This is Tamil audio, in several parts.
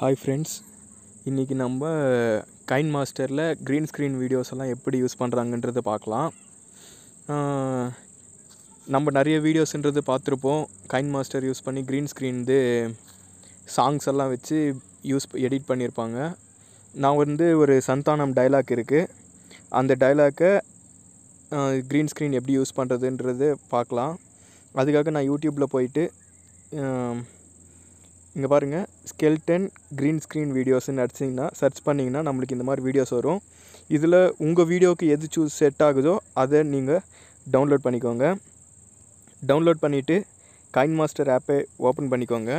हाई फ्रेंड्स इनकी नम्ब काइनमास्टर ग्रीन स्क्रीन वीडियोसला एप्पड़ी यूस पड़ा पाकला नम्बर नरिया वीडियोस पातम काइनमास्टर यूस पड़ी ग्रीन स्क्रीन सांग्स वे यूस एडिट पड़ा ना वो संतानम डायलॉग अंत डायलॉग ग्रीन स्क्रीन एप्पड़ी यूस पड़ेद पाकला अदुक्काக ना यूट्यूब போயிட்டு இங்க பாருங்க ஸ்கெல்டன் கிரீன் ஸ்கிரீன் வீடியோஸ் னு அடிச்சீங்கன்னா சர்ச் பண்ணீங்கன்னா நமக்கு இந்த மாதிரி வீடியோஸ் வரும் இதுல உங்க வீடியோக்கு எது சூஸ் செட் ஆகுதோ அதை நீங்க டவுன்லோட் பண்ணிக்கோங்க டவுன்லோட் பண்ணிட்டு KineMaster ஆப்பை ஓபன் பண்ணிக்கோங்க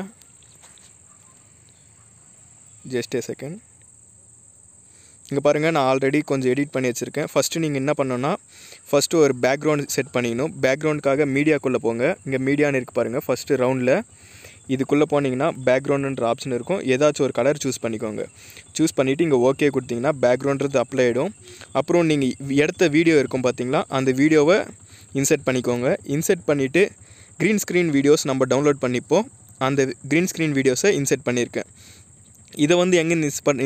just a second இங்க பாருங்க நான் ஆல்ரெடி கொஞ்சம் எடிட் பண்ணி வச்சிருக்கேன் ஃபர்ஸ்ட் நீங்க என்ன பண்ணனும்னா ஃபர்ஸ்ட் ஒரு பேக்ரவுண்ட் செட் பண்ணிக்கணும் பேக்ரவுண்டுக்காக மீடியாக்குள்ள போங்க இங்க மீடியான்னு இருக்கு பாருங்க ஃபர்ஸ்ட் ரவுண்ட்ல இதுக்குள்ள போனீங்கன்னா பேக்ரவுண்ட்ன்ற ஆப்ஷன் இருக்கும் ஏதாச்சும் ஒரு கலர் चूஸ் பண்ணிக்கோங்க चूஸ் பண்ணிட்டு இங்க ஓகே கொடுத்தீங்கன்னா பேக்ரவுண்ட்றது அப்ளை ஆயிடும் அப்புறம் நீங்க எடுத்த வீடியோ இருக்கும் பாத்தீங்களா அந்த வீடியோவை இன்சர்ட் பண்ணிக்கோங்க இன்சர்ட் பண்ணிட்டு கிரீன் ஸ்கிரீன் வீடியோஸ் நம்ம டவுன்லோட் பண்ணிப்போ அந்த கிரீன் ஸ்கிரீன் வீடியோஸை இன்சர்ட் பண்ணிருக்கேன் इதை வந்து எங்க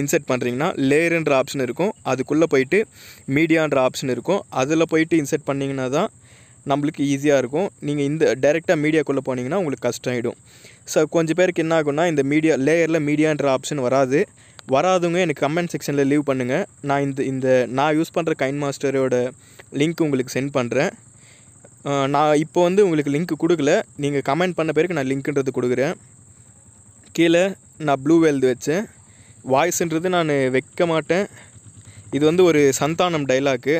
இன்சர்ட் பண்றீங்கன்னா லேயர்ன்ற ஆப்ஷன் இருக்கும் அதுக்குள்ள போய்ட்டு மீடியான்ற ஆப்ஷன் இருக்கும் அதுல போய்ட்டு இன்சர்ட் பண்ணீங்கன்னா தான் நமக்கு ஈஸியா இருக்கும் நீங்க இந்த டைரக்டா மீடியாக்குள்ள போனீங்கன்னா உங்களுக்கு கஷ்டம் ஆயிடும் சோ கொஞ்ச பேருக்கு என்ன ஆகும்னா இந்த மீடியா லேயர்ல மீடியான்ற ஆப்ஷன் வராதுங்க எனக்கு கமெண்ட் செக்ஷன்ல லீவ் பண்ணுங்க நான் இந்த நான் யூஸ் பண்ற கைன்மாஸ்டரோட லிங்க் உங்களுக்கு சென்ட் பண்றேன் நான் இப்போ வந்து உங்களுக்கு லிங்க் கொடுக்கல நீங்க கமெண்ட் பண்ண பேருக்கு நான் லிங்க்ன்றது கொடுக்கிறேன் கீழ நான் ப்ளூ வேல்ட் வெச்சேன் வாய்ஸ்ன்றது நான் வைக்க மாட்டேன் இது வந்து ஒரு சந்தானம் டயலாக்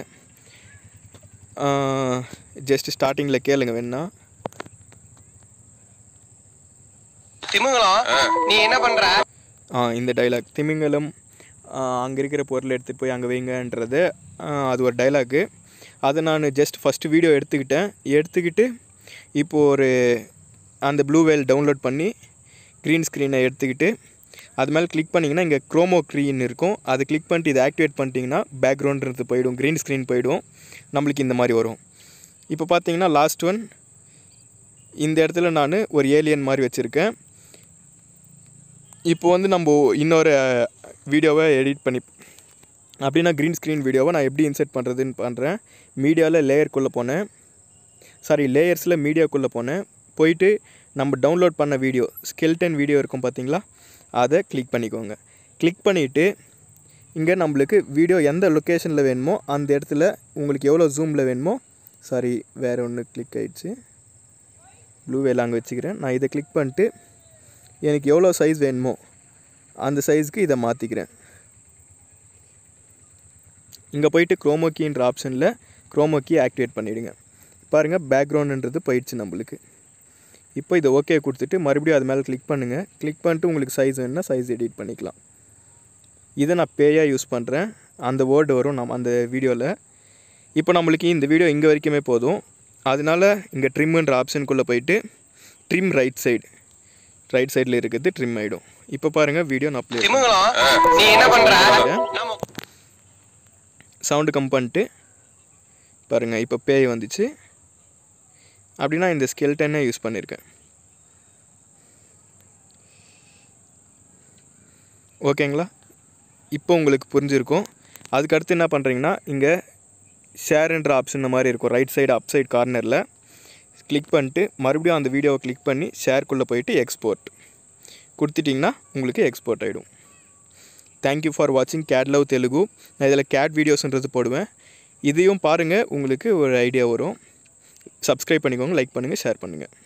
ஜஸ்ட் ஸ்டார்டிங்ல கேளுங்க வேணா திமிங்கலா நீ என்ன பண்ற இந்த டயலாக் திமிங்கலம் அங்க இருக்கிற பொருளை எடுத்து போய் அங்க வைங்கன்றது அது ஒரு டயலாக் அது நான் ஜஸ்ட் ஃபர்ஸ்ட் வீடியோ எடுத்துக்கிட்டு இப்போ ஒரு அந்த ப்ளூ வேல் டவுன்லோட் பண்ணி ग्रीन स्क्रीन एल क्लिक पड़ी क्रोमो ग्रीन क्लिक पड़ी आक्टिवेट पड़ीना बैकग्राउंड पेड़ ग्रीन स्क्रीन पेड़ नम्बर वो इतनी लास्ट वन इतना नान और एलियन मारे वचर इो नंब इन वीडियो एडिट पड़ी अब ग्रीन स्क्रीन वीडियो ना एप्ली इंसर्ट पड़ेद पड़े मीडिया लेयर को सारी लेयर्स मीडिया को போய்ட்டு நம்ம டவுன்லோட் பண்ண வீடியோ ஸ்கெல்டன் வீடியோ இருக்கும் பாத்தீங்களா அத கிளிக் பண்ணிக்கோங்க கிளிக் பண்ணிட்டு இங்க நமக்கு வீடியோ எந்த லொகேஷன்ல வேணுமோ அந்த இடத்துல உங்களுக்கு எவ்வளவு ஜூம்ல வேணுமோ சாரி வேற ஒன்னு கிளிக் ஆயிடுச்சு ப்ளூ வேலாங்க வெச்சிக்கிறேன் நான் இத கிளிக் பண்ணிட்டு எனக்கு எவ்வளவு சைஸ் வேணுமோ அந்த சைஸ்க்கு இத மாத்திக்கிறேன் இங்க போய்ட்டு குரோமோ கீன்ற ஆப்ஷன்ல குரோமோ கீ ஆக்டிவேட் பண்ணிடுங்க பாருங்க பேக்ரவுண்ட்ன்றது போயிடுச்சு நமக்கு இப்போ இது ஓகே கொடுத்துட்டு மறுபடியும் அது மேல கிளிக் பண்ணுங்க கிளிக் பண்ணிட்டு உங்களுக்கு சைஸ் வேணும்னா சைஸ் எடிட் பண்ணிக்கலாம் இத நான் பேயா யூஸ் பண்றேன் அந்த வேர்ட் வரும் நம்ம அந்த வீடியோல இப்போ நமக்கு இந்த வீடியோ இங்க வரைக்குமே போதும் அதனால இங்க ட்ரிம்ன்ற ஆப்ஷன் குள்ள போய்ட்டு ட்ரிம் ரைட் சைடுல இருக்குது ட்ரிம் ஆயிடும் இப்போ பாருங்க வீடியோ நான் அப்ளை திமிங்கலா நீ என்ன பண்ற சவுண்ட் கம் பண்ணிட்டு பாருங்க இப்போ பேய் வந்துச்சு अब इन स्केल्टन यूस पड़ी ओके इनको अदक पड़ेना इं शेर आप्शन मारे right side upside corner click पड़े मरबड़ी अंत वीडियो क्लिक पड़ी शेर को एक्सपोर्ट कुछ एक्सपोर्ट आई थैंक यू फॉर वाचिंग कैट लव तेलुगु ना इला कैट वीडियोस पड़े इतनी पांग उ ईडिया वो सब्सक्राइब पण्णिकोंगा लाइक पण्णुंगा शेयर पण्णुंगा।